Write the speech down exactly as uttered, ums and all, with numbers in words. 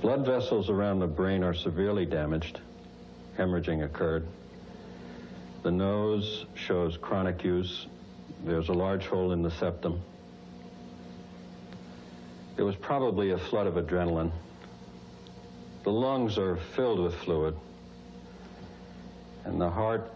Blood vessels around the brain are severely damaged. Hemorrhaging occurred. The nose shows chronic use. There's a large hole in the septum. There was probably a flood of adrenaline. The lungs are filled with fluid, and the heart